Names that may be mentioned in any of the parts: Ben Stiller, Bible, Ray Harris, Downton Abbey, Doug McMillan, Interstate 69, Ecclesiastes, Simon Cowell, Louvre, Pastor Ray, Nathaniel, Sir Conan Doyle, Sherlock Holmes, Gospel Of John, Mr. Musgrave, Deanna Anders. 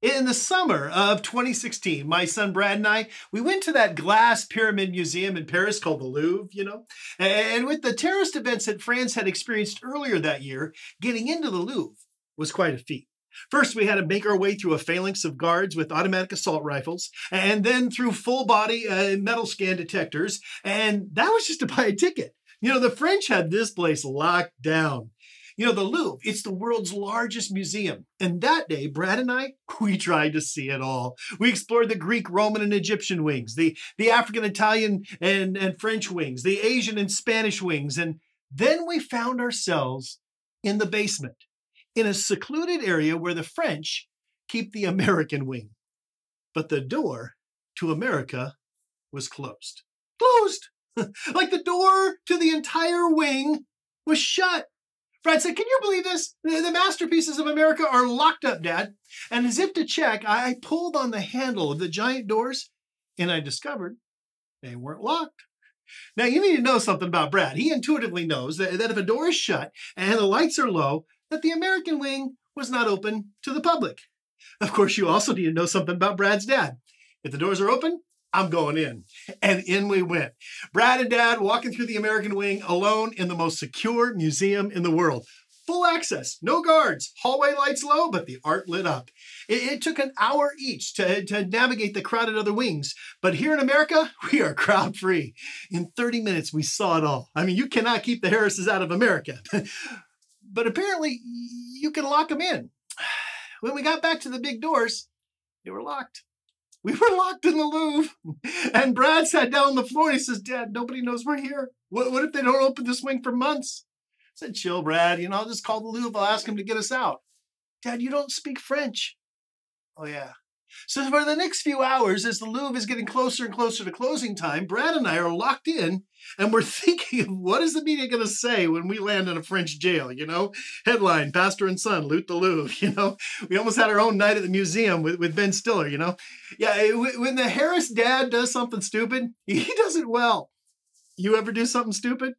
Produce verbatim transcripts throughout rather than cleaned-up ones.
In the summer of twenty sixteen, my son Brad and I, we went to that glass pyramid museum in Paris called the Louvre, you know, and with the terrorist events that France had experienced earlier that year, getting into the Louvre was quite a feat. First, we had to make our way through a phalanx of guards with automatic assault rifles, and then through full-body uh, metal scan detectors, and that was just to buy a ticket. You know, the French had this place locked down. You know, the Louvre, it's the world's largest museum. And that day, Brad and I, we tried to see it all. We explored the Greek, Roman, and Egyptian wings, the, the African, Italian, and, and French wings, the Asian and Spanish wings. And then we found ourselves in the basement, in a secluded area where the French keep the American wing. But the door to America was closed. Closed! Like the door to the entire wing was shut. Brad said, "Can you believe this? The masterpieces of America are locked up, Dad." And as if to check, I pulled on the handle of the giant doors, and I discovered they weren't locked. Now, you need to know something about Brad. He intuitively knows that, that if a door is shut and the lights are low, that the American wing was not open to the public. Of course, you also need to know something about Brad's dad. If the doors are open, I'm going in. And in we went. Brad and Dad walking through the American wing alone in the most secure museum in the world. Full access, no guards, hallway lights low, but the art lit up. It, it took an hour each to, to navigate the crowded other wings. But here in America, we are crowd free. In thirty minutes, we saw it all. I mean, you cannot keep the Harrises out of America. But apparently, you can lock them in. When we got back to the big doors, they were locked. We were locked in the Louvre, and Brad sat down on the floor and he says, "Dad, nobody knows we're here. What, what if they don't open this wing for months?" I said, "Chill, Brad. You know, I'll just call the Louvre. I'll ask him to get us out." "Dad, you don't speak French." "Oh, yeah." So for the next few hours, as the Louvre is getting closer and closer to closing time, Brad and I are locked in, and we're thinking of what is the media going to say when we land in a French jail, you know? Headline, "Pastor and Son Loot the Louvre," you know? We almost had our own night at the museum with, with Ben Stiller, you know? Yeah, it, when the Harris dad does something stupid, he does it well. You ever do something stupid?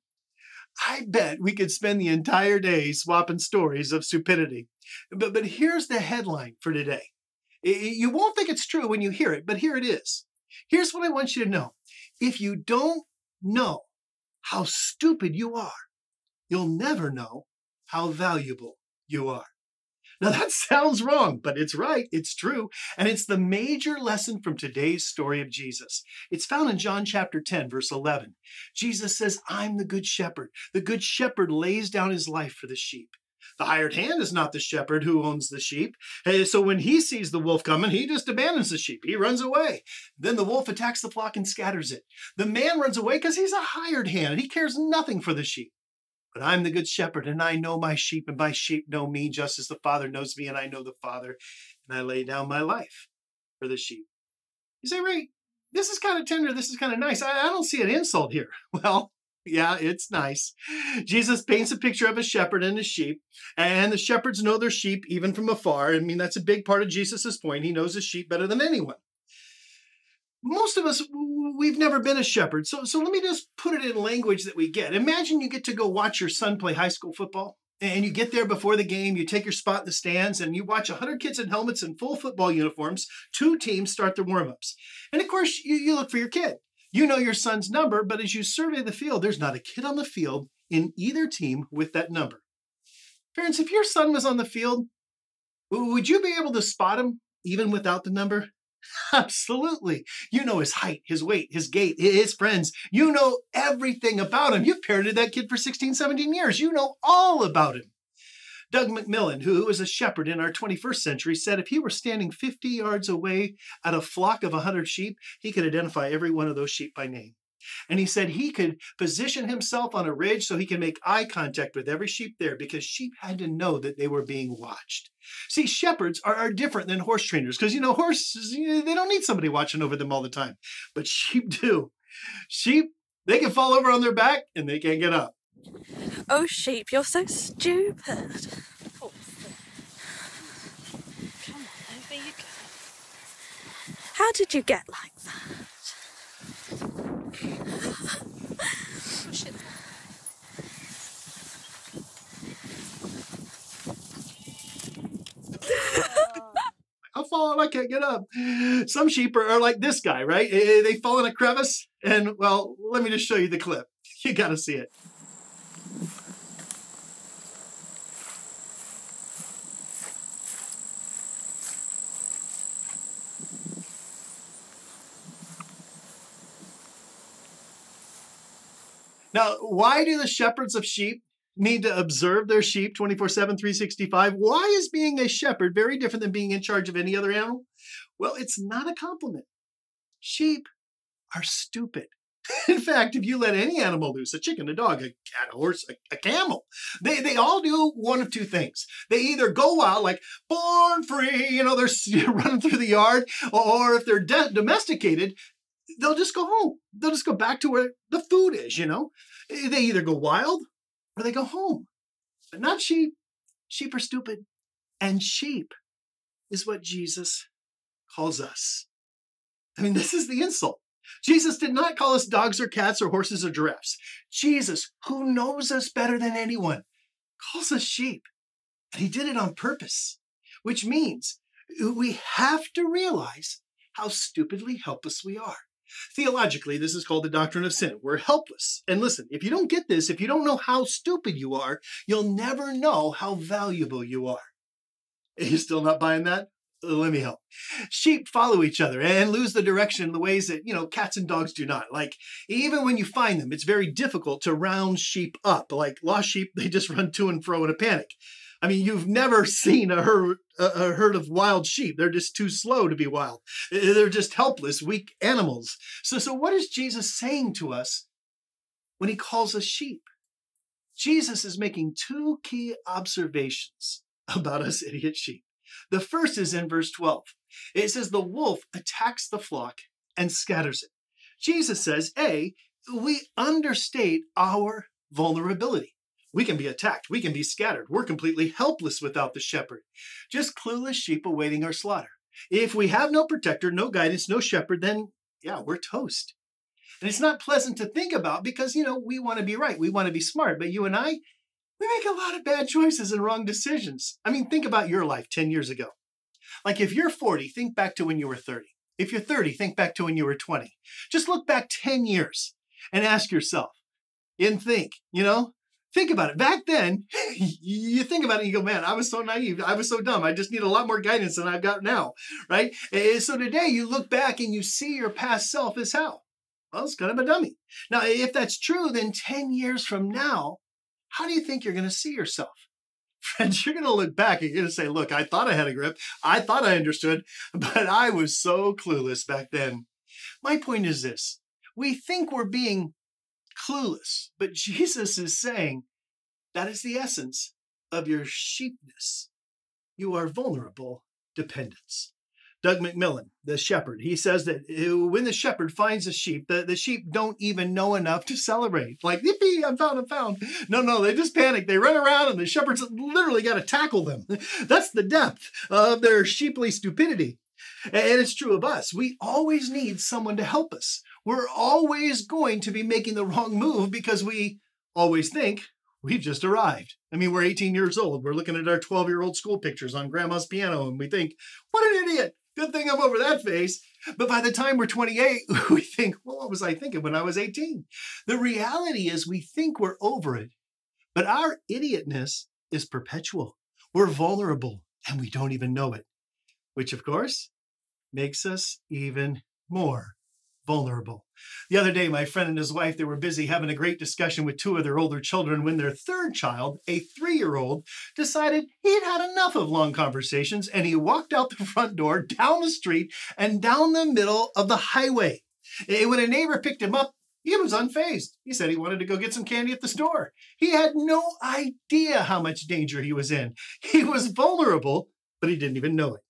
I bet we could spend the entire day swapping stories of stupidity. But, but here's the headline for today. You won't think it's true when you hear it, but here it is. Here's what I want you to know. If you don't know how stupid you are, you'll never know how valuable you are. Now, that sounds wrong, but it's right. It's true. And it's the major lesson from today's story of Jesus. It's found in John chapter ten, verse eleven. Jesus says, "I'm the good shepherd. The good shepherd lays down his life for the sheep. The hired hand is not the shepherd who owns the sheep. So when he sees the wolf coming, he just abandons the sheep. He runs away. Then the wolf attacks the flock and scatters it. The man runs away because he's a hired hand and he cares nothing for the sheep. But I'm the good shepherd, and I know my sheep, and my sheep know me, just as the Father knows me, and I know the Father, and I lay down my life for the sheep." You say, "Ray, this is kind of tender. This is kind of nice. I, I don't see an insult here." Well, yeah, it's nice. Jesus paints a picture of a shepherd and his sheep, and the shepherds know their sheep even from afar. I mean, that's a big part of Jesus's point. He knows his sheep better than anyone. Most of us, we've never been a shepherd, so, so let me just put it in language that we get. Imagine you get to go watch your son play high school football, and you get there before the game, you take your spot in the stands, and you watch one hundred kids in helmets and full football uniforms. Two teams start their warm-ups. And, of course, you, you look for your kid. You know your son's number, but as you survey the field, there's not a kid on the field in either team with that number. Parents, if your son was on the field, would you be able to spot him even without the number? Absolutely. You know his height, his weight, his gait, his friends. You know everything about him. You've parented that kid for sixteen, seventeen years. You know all about him. Doug McMillan, who is a shepherd in our twenty-first century, said if he were standing fifty yards away at a flock of one hundred sheep, he could identify every one of those sheep by name. And he said he could position himself on a ridge so he could make eye contact with every sheep there because sheep had to know that they were being watched. See, shepherds are, are different than horse trainers because, you know, horses, they don't need somebody watching over them all the time. But sheep do. Sheep, they can fall over on their back and they can't get up. "Oh, sheep, you're so stupid. Oh. Come on, over you go. How did you get like that?" on, I can't get up. Some sheep are, are like this guy, right? They fall in a crevice. And, well, let me just show you the clip. You got to see it. Now, why do the shepherds of sheep need to observe their sheep twenty-four seven, three sixty-five? Why is being a shepherd very different than being in charge of any other animal? Well, it's not a compliment. Sheep are stupid. In fact, if you let any animal loose, a chicken, a dog, a cat, a horse, a, a camel, they, they all do one of two things. They either go wild, like born free, you know, they're running through the yard, or if they're de- domesticated, they'll just go home. They'll just go back to where the food is, you know. They either go wild or they go home. But not sheep. Sheep are stupid. And sheep is what Jesus calls us. I mean, this is the insult. Jesus did not call us dogs or cats or horses or giraffes. Jesus, who knows us better than anyone, calls us sheep. And he did it on purpose, which means we have to realize how stupidly helpless we are. Theologically, this is called the doctrine of sin. We're helpless. And listen, if you don't get this, if you don't know how stupid you are, you'll never know how valuable you are. Are you still not buying that? Let me help. Sheep follow each other and lose the direction in the ways that, you know, cats and dogs do not. Like, even when you find them, it's very difficult to round sheep up. Like lost sheep, they just run to and fro in a panic. I mean, you've never seen a herd, a herd of wild sheep. They're just too slow to be wild. They're just helpless, weak animals. So, so what is Jesus saying to us when he calls us sheep? Jesus is making two key observations about us idiot sheep. The first is in verse twelve. It says, the wolf attacks the flock and scatters it. Jesus says, A, we understate our vulnerability. We can be attacked. We can be scattered. We're completely helpless without the shepherd. Just clueless sheep awaiting our slaughter. If we have no protector, no guidance, no shepherd, then yeah, we're toast. And it's not pleasant to think about because, you know, we want to be right. We want to be smart. But you and I, we make a lot of bad choices and wrong decisions. I mean, think about your life ten years ago. Like if you're forty, think back to when you were thirty. If you're thirty, think back to when you were twenty. Just look back ten years and ask yourself and think, you know, think about it. Back then, you think about it and you go, man, I was so naive. I was so dumb. I just need a lot more guidance than I've got now, right? And so today you look back and you see your past self as how? Well, it's kind of a dummy. Now, if that's true, then ten years from now, how do you think you're going to see yourself? Friends, you're going to look back and you're going to say, look, I thought I had a grip. I thought I understood, but I was so clueless back then. My point is this. We think we're being clueless, but Jesus is saying that is the essence of your sheepness. You are vulnerable dependence. Doug McMillan, the shepherd, he says that when the shepherd finds a sheep, the, the sheep don't even know enough to celebrate. Like, yippee, I'm found, I'm found. No, no, they just panic. They run around and the shepherd's literally got to tackle them. That's the depth of their sheeply stupidity. And it's true of us. We always need someone to help us. We're always going to be making the wrong move because we always think we've just arrived. I mean, we're eighteen years old. We're looking at our twelve-year-old school pictures on grandma's piano, and we think, what an idiot. Good thing I'm over that phase. But by the time we're twenty-eight, we think, well, what was I thinking when I was eighteen? The reality is we think we're over it, but our idiotness is perpetual. We're vulnerable, and we don't even know it, which, of course, makes us even more vulnerable. The other day, my friend and his wife, they were busy having a great discussion with two of their older children when their third child, a three-year-old, decided he'd had enough of long conversations, and he walked out the front door, down the street, and down the middle of the highway. When a neighbor picked him up, he was unfazed. He said he wanted to go get some candy at the store. He had no idea how much danger he was in. He was vulnerable, but he didn't even know it,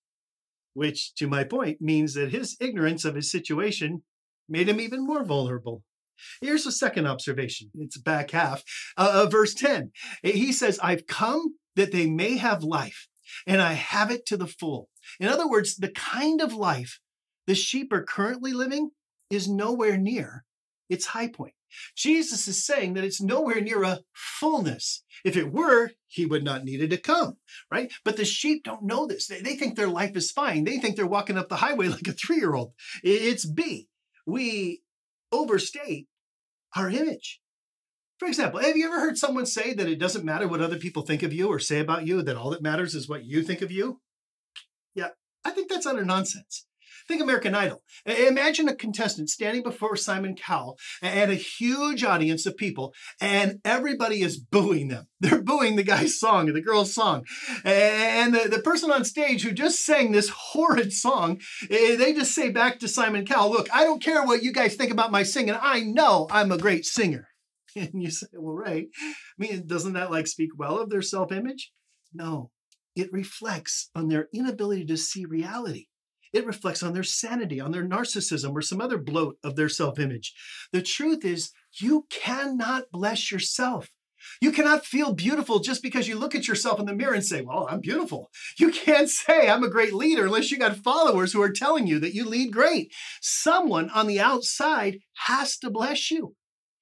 which, to my point, means that his ignorance of his situation made him even more vulnerable. Here's the second observation. It's back half. Uh, verse ten, he says, I've come that they may have life, and I have it to the full. In other words, the kind of life the sheep are currently living is nowhere near its high point. Jesus is saying that it's nowhere near a fullness. If it were, he would not need it to come, right? But the sheep don't know this. They, they think their life is fine. They think they're walking up the highway like a three-year-old. It's B. We overstate our image. For example, have you ever heard someone say that it doesn't matter what other people think of you or say about you, that all that matters is what you think of you? Yeah, I think that's utter nonsense. Think American Idol. Imagine a contestant standing before Simon Cowell and a huge audience of people, and everybody is booing them. They're booing the guy's song or the girl's song. And the, the person on stage who just sang this horrid song, they just say back to Simon Cowell, look, I don't care what you guys think about my singing. I know I'm a great singer. And you say, well, right. I mean, doesn't that like speak well of their self-image? No, it reflects on their inability to see reality. It reflects on their sanity, on their narcissism, or some other bloat of their self-image. The truth is, you cannot bless yourself. You cannot feel beautiful just because you look at yourself in the mirror and say, well, I'm beautiful. You can't say I'm a great leader unless you got followers who are telling you that you lead great. Someone on the outside has to bless you.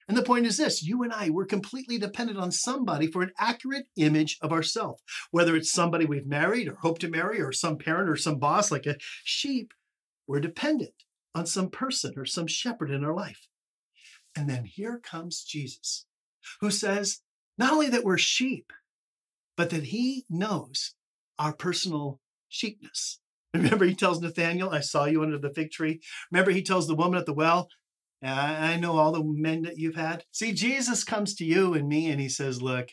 And the point is this, you and I, we're completely dependent on somebody for an accurate image of ourselves, whether it's somebody we've married or hope to marry or some parent or some boss like a sheep, we're dependent on some person or some shepherd in our life. And then here comes Jesus, who says not only that we're sheep, but that he knows our personal sheepness. Remember, he tells Nathaniel, I saw you under the fig tree. Remember, he tells the woman at the well, I know all the men that you've had. See, Jesus comes to you and me and he says, look,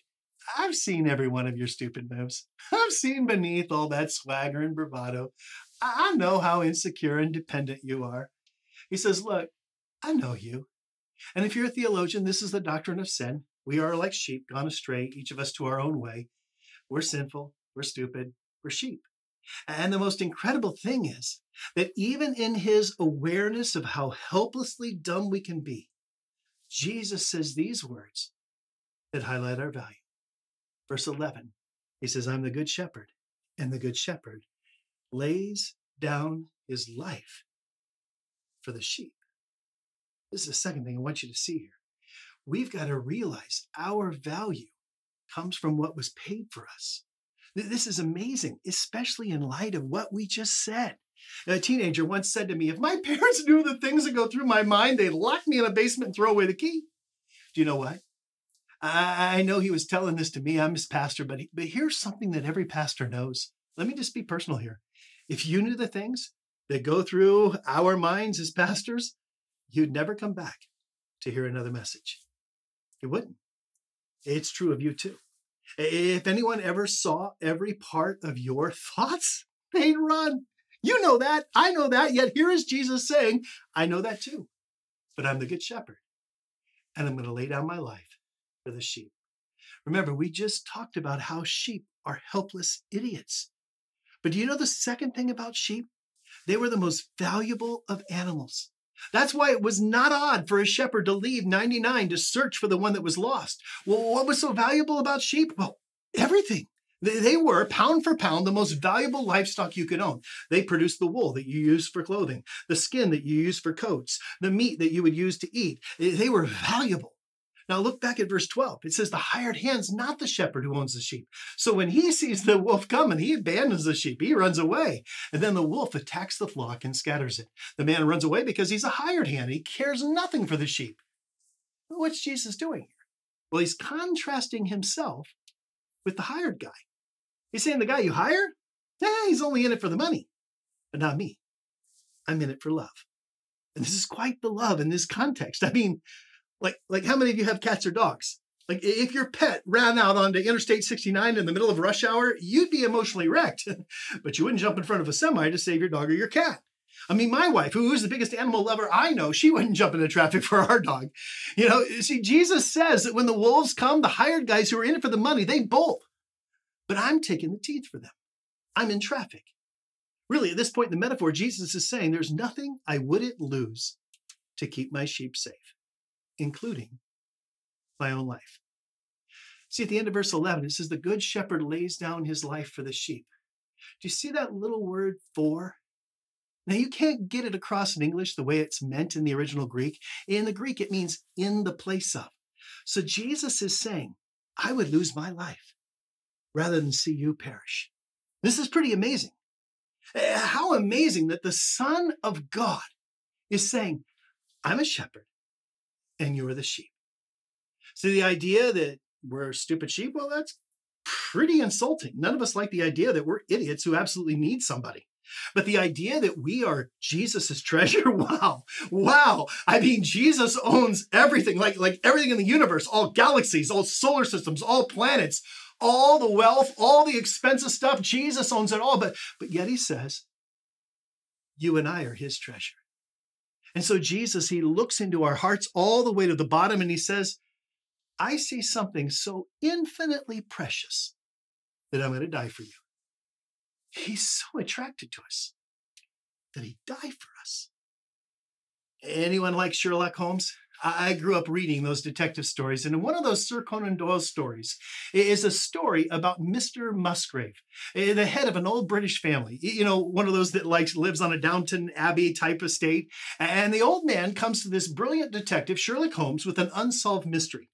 I've seen every one of your stupid moves. I've seen beneath all that swagger and bravado. I know how insecure and dependent you are. He says, look, I know you. And if you're a theologian, this is the doctrine of sin. We are like sheep gone astray, each of us to our own way. We're sinful. We're stupid. We're sheep. And the most incredible thing is that even in his awareness of how helplessly dumb we can be, Jesus says these words that highlight our value. Verse eleven, he says, I'm the good shepherd, and the good shepherd lays down his life for the sheep. This is the second thing I want you to see here. We've got to realize our value comes from what was paid for us. This is amazing, especially in light of what we just said. A teenager once said to me, if my parents knew the things that go through my mind, they'd lock me in a basement and throw away the key. Do you know what? I, I know he was telling this to me. I'm his pastor, but, he, but here's something that every pastor knows. Let me just be personal here. If you knew the things that go through our minds as pastors, you'd never come back to hear another message. You wouldn't. It's true of you too. If anyone ever saw every part of your thoughts, they'd run. You know that. I know that. Yet here is Jesus saying, I know that too. But I'm the good shepherd. And I'm going to lay down my life for the sheep. Remember, we just talked about how sheep are helpless idiots. But do you know the second thing about sheep? They were the most valuable of animals. That's why it was not odd for a shepherd to leave ninety-nine to search for the one that was lost. Well, what was so valuable about sheep? Well, everything. They were, pound for pound, the most valuable livestock you could own. They produced the wool that you used for clothing, the skin that you used for coats, the meat that you would use to eat. They were valuable. Now look back at verse twelve. It says the hired hand's not the shepherd who owns the sheep. So when he sees the wolf coming, he abandons the sheep. He runs away. And then the wolf attacks the flock and scatters it. The man runs away because he's a hired hand. He cares nothing for the sheep. Well, what's Jesus doing here? Well, he's contrasting himself with the hired guy. He's saying the guy you hire, yeah, he's only in it for the money, but not me. I'm in it for love. And this is quite the love in this context. I mean, Like, like how many of you have cats or dogs? Like if your pet ran out onto Interstate sixty-nine in the middle of rush hour, you'd be emotionally wrecked, but you wouldn't jump in front of a semi to save your dog or your cat. I mean, my wife, who's the biggest animal lover I know, she wouldn't jump into traffic for our dog. You know, see, Jesus says that when the wolves come, the hired guys who are in it for the money, they bolt. But I'm taking the teeth for them. I'm in traffic. Really, at this point in the metaphor, Jesus is saying there's nothing I wouldn't lose to keep my sheep safe, including my own life. See, at the end of verse eleven, it says, the good shepherd lays down his life for the sheep. Do you see that little word for? Now, you can't get it across in English the way it's meant in the original Greek. In the Greek, it means in the place of. So Jesus is saying, I would lose my life rather than see you perish. This is pretty amazing. How amazing that the Son of God is saying, I'm a shepherd and you're the sheep. So the idea that we're stupid sheep, well, that's pretty insulting. None of us like the idea that we're idiots who absolutely need somebody. But the idea that we are Jesus's treasure, wow, wow. I mean, Jesus owns everything, like, like everything in the universe, all galaxies, all solar systems, all planets, all the wealth, all the expensive stuff. Jesus owns it all. But, but yet he says, you and I are his treasure. And so Jesus, he looks into our hearts all the way to the bottom and he says, I see something so infinitely precious that I'm going to die for you. He's so attracted to us that he died for us. Anyone like Sherlock Holmes? I grew up reading those detective stories, and one of those Sir Conan Doyle stories is a story about Mister Musgrave, the head of an old British family, you know, one of those that likes lives on a Downton Abbey type estate. And the old man comes to this brilliant detective, Sherlock Holmes, with an unsolved mystery.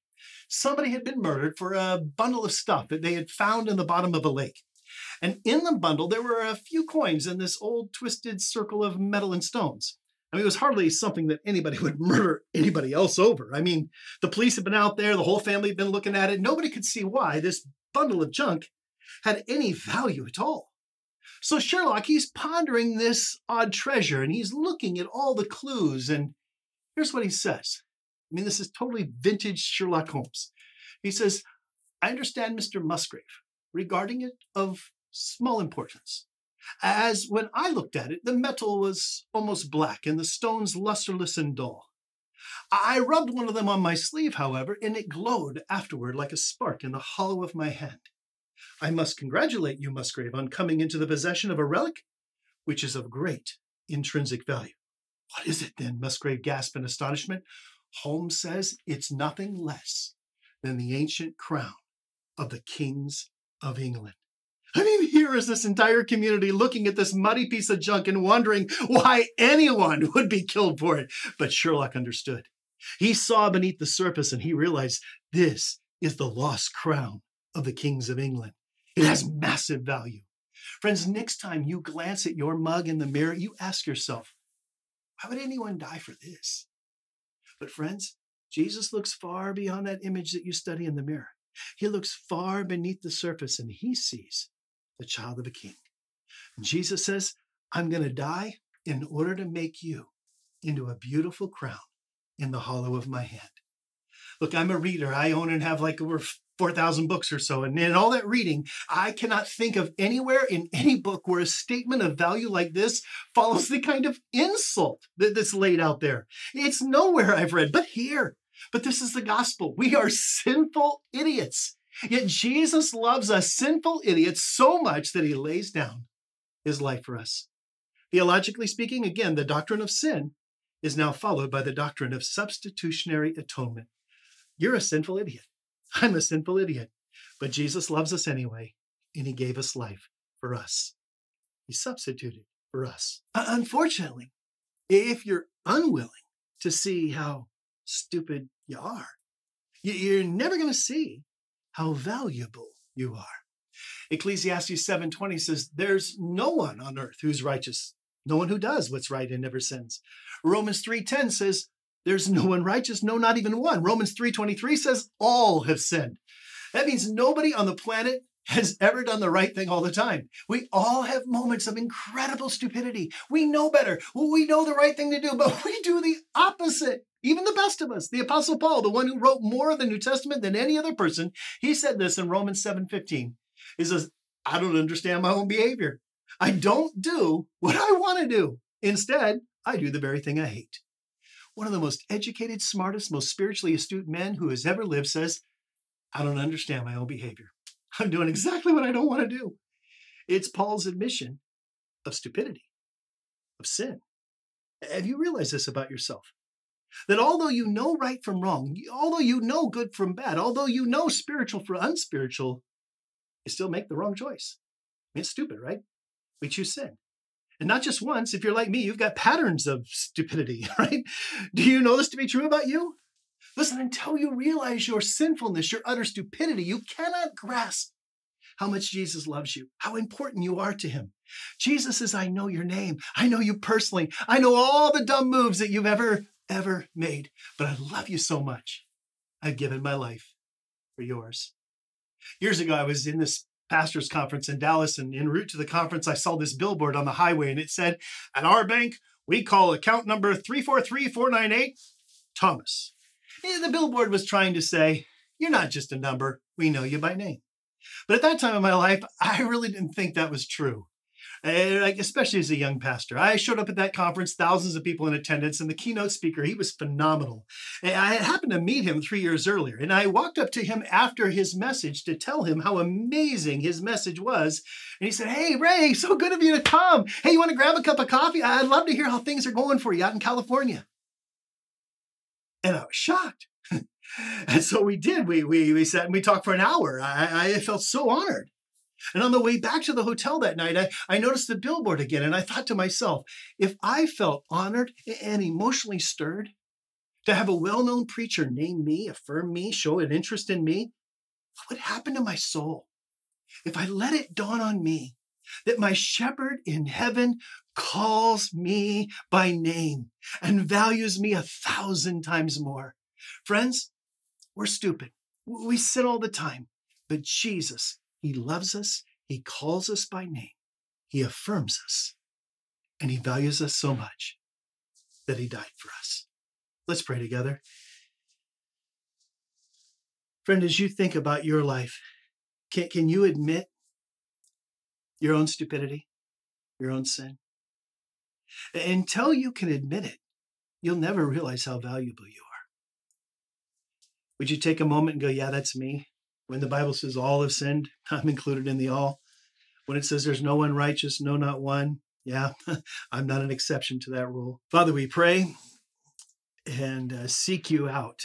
Somebody had been murdered for a bundle of stuff that they had found in the bottom of a lake. And in the bundle, there were a few coins in this old twisted circle of metal and stones. I mean, it was hardly something that anybody would murder anybody else over. I mean, the police had been out there. The whole family had been looking at it. Nobody could see why this bundle of junk had any value at all. So Sherlock, he's pondering this odd treasure, and he's looking at all the clues. And here's what he says. I mean, this is totally vintage Sherlock Holmes. He says, I understand, Mister Musgrave, regarding it of small importance, as when I looked at it, the metal was almost black and the stones lusterless and dull. I rubbed one of them on my sleeve, however, and it glowed afterward like a spark in the hollow of my hand. I must congratulate you, Musgrave, on coming into the possession of a relic which is of great intrinsic value. What is it then? Musgrave gasped in astonishment. Holmes says it's nothing less than the ancient crown of the kings of England. I mean, here is this entire community looking at this muddy piece of junk and wondering why anyone would be killed for it. But Sherlock understood. He saw beneath the surface and he realized this is the lost crown of the kings of England. It has massive value. Friends, next time you glance at your mug in the mirror, you ask yourself, why would anyone die for this? But friends, Jesus looks far beyond that image that you study in the mirror. He looks far beneath the surface and he sees the child of a king. And Jesus says, I'm going to die in order to make you into a beautiful crown in the hollow of my hand. Look, I'm a reader. I own and have like over four thousand books or so. And in all that reading, I cannot think of anywhere in any book where a statement of value like this follows the kind of insult that's laid out there. It's nowhere I've read, but here. But this is the gospel. We are sinful idiots. Yet Jesus loves us sinful idiots so much that he lays down his life for us. Theologically speaking, again, the doctrine of sin is now followed by the doctrine of substitutionary atonement. You're a sinful idiot. I'm a sinful idiot. But Jesus loves us anyway, and he gave us life for us. He substituted for us. Unfortunately, if you're unwilling to see how stupid you are, you're never going to see how valuable you are. Ecclesiastes seven twenty says, there's no one on earth who's righteous, no one who does what's right and never sins. Romans three ten says, there's no one righteous, no, not even one. Romans three twenty-three says, all have sinned. That means nobody on the planet has ever done the right thing all the time. We all have moments of incredible stupidity. We know better. We know the right thing to do, but we do the opposite. Even the best of us, the Apostle Paul, the one who wrote more of the New Testament than any other person, he said this in Romans seven fifteen. He says, I don't understand my own behavior. I don't do what I want to do. Instead, I do the very thing I hate. One of the most educated, smartest, most spiritually astute men who has ever lived says, I don't understand my own behavior. I'm doing exactly what I don't want to do. It's Paul's admission of stupidity, of sin. Have you realized this about yourself? That although you know right from wrong, although you know good from bad, although you know spiritual from unspiritual, you still make the wrong choice. I mean, it's stupid, right? We choose sin. And not just once. If you're like me, you've got patterns of stupidity, right? Do you know this to be true about you? Listen, until you realize your sinfulness, your utter stupidity, you cannot grasp how much Jesus loves you, how important you are to him. Jesus says, I know your name. I know you personally. I know all the dumb moves that you've ever, ever made. But I love you so much. I've given my life for yours. Years ago, I was in this pastor's conference in Dallas, and en route to the conference, I saw this billboard on the highway, and it said, at our bank, we call account number three four three, four nine eight, Thomas. And the billboard was trying to say, you're not just a number, we know you by name. But at that time in my life, I really didn't think that was true, especially as a young pastor. I showed up at that conference, thousands of people in attendance, and the keynote speaker, he was phenomenal. I happened to meet him three years earlier, and I walked up to him after his message to tell him how amazing his message was. And he said, hey, Ray, so good of you to come. Hey, you want to grab a cup of coffee? I'd love to hear how things are going for you out in California. And I was shocked. And so we did. We, we, we sat and we talked for an hour. I, I felt so honored. And on the way back to the hotel that night, I, I noticed the billboard again, and I thought to myself, if I felt honored and emotionally stirred to have a well-known preacher name me, affirm me, show an interest in me, what would happen to my soul if I let it dawn on me that my shepherd in heaven calls me by name and values me a thousand times more? Friends, we're stupid. We sin all the time, but Jesus, he loves us, he calls us by name, he affirms us, and he values us so much that he died for us. Let's pray together. Friend, as you think about your life, can, can you admit your own stupidity, your own sin? Until you can admit it, you'll never realize how valuable you are. Would you take a moment and go, yeah, that's me? When the Bible says all have sinned, I'm included in the all. When it says there's no one righteous, no, not one, yeah, I'm not an exception to that rule. Father, we pray and uh, seek you out,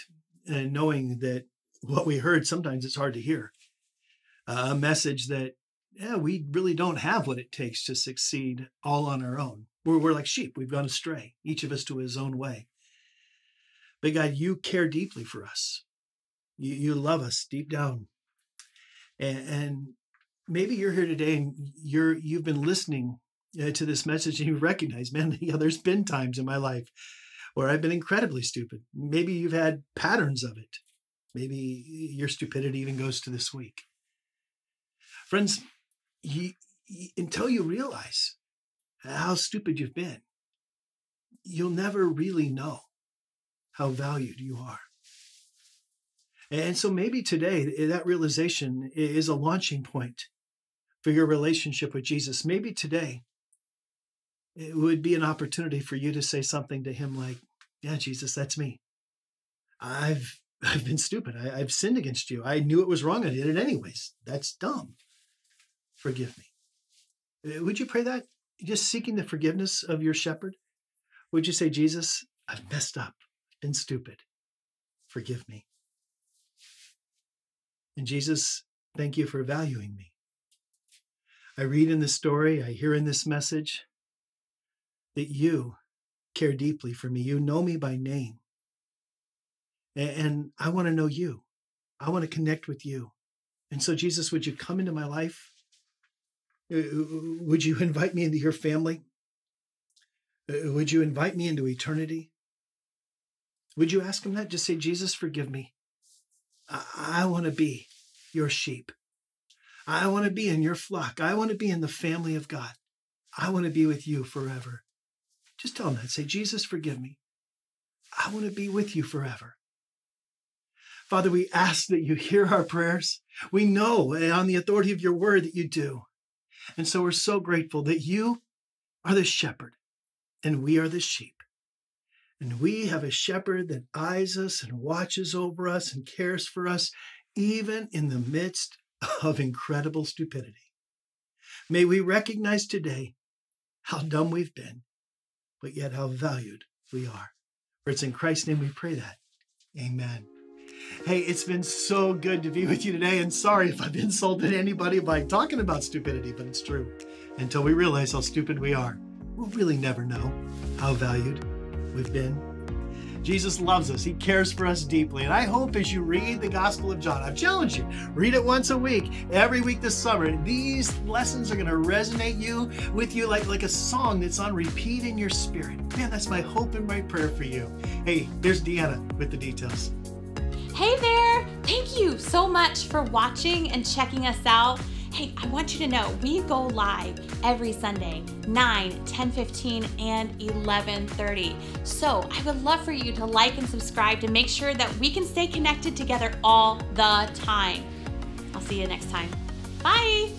and knowing that what we heard, sometimes it's hard to hear. Uh, a message that, yeah, we really don't have what it takes to succeed all on our own. We're, we're like sheep. We've gone astray, each of us to his own way. But God, you care deeply for us. You, you love us deep down. And maybe you're here today and you're, you've been listening uh, to this message and you recognize, man, yeah, there's been times in my life where I've been incredibly stupid. Maybe you've had patterns of it. Maybe your stupidity even goes to this week. Friends, you, you, until you realize how stupid you've been, you'll never really know how valued you are. And so maybe today, that realization is a launching point for your relationship with Jesus. Maybe today, it would be an opportunity for you to say something to him like, yeah, Jesus, that's me. I've, I've been stupid. I, I've sinned against you. I knew it was wrong. I did it anyways. That's dumb. Forgive me. Would you pray that? Just seeking the forgiveness of your shepherd? Would you say, Jesus, I've messed up, been stupid. Forgive me. And Jesus, thank you for valuing me. I read in this story, I hear in this message that you care deeply for me. You know me by name. And I want to know you. I want to connect with you. And so, Jesus, would you come into my life? Would you invite me into your family? Would you invite me into eternity? Would you ask him that? Just say, Jesus, forgive me. I want to be your sheep. I want to be in your flock. I want to be in the family of God. I want to be with you forever. Just tell him that. Say, Jesus, forgive me. I want to be with you forever. Father, we ask that you hear our prayers. We know on the authority of your word that you do. And so we're so grateful that you are the shepherd and we are the sheep. And we have a shepherd that eyes us and watches over us and cares for us, even in the midst of incredible stupidity. May we recognize today how dumb we've been, but yet how valued we are. For it's in Christ's name we pray that. Amen. Hey, it's been so good to be with you today. And sorry if I've insulted anybody by talking about stupidity, but it's true. Until we realize how stupid we are, we'll really never know how valued we've been. Jesus loves us. He cares for us deeply. And I hope as you read the Gospel of John, I challenge you, read it once a week, every week this summer. These lessons are going to resonate you with you like, like a song that's on repeat in your spirit. Man, that's my hope and my prayer for you. Hey, there's Deanna with the details. Hey there. Thank you so much for watching and checking us out. Hey, I want you to know we go live every Sunday, nine, ten fifteen, and eleven thirty. So I would love for you to like and subscribe to make sure that we can stay connected together all the time. I'll see you next time. Bye.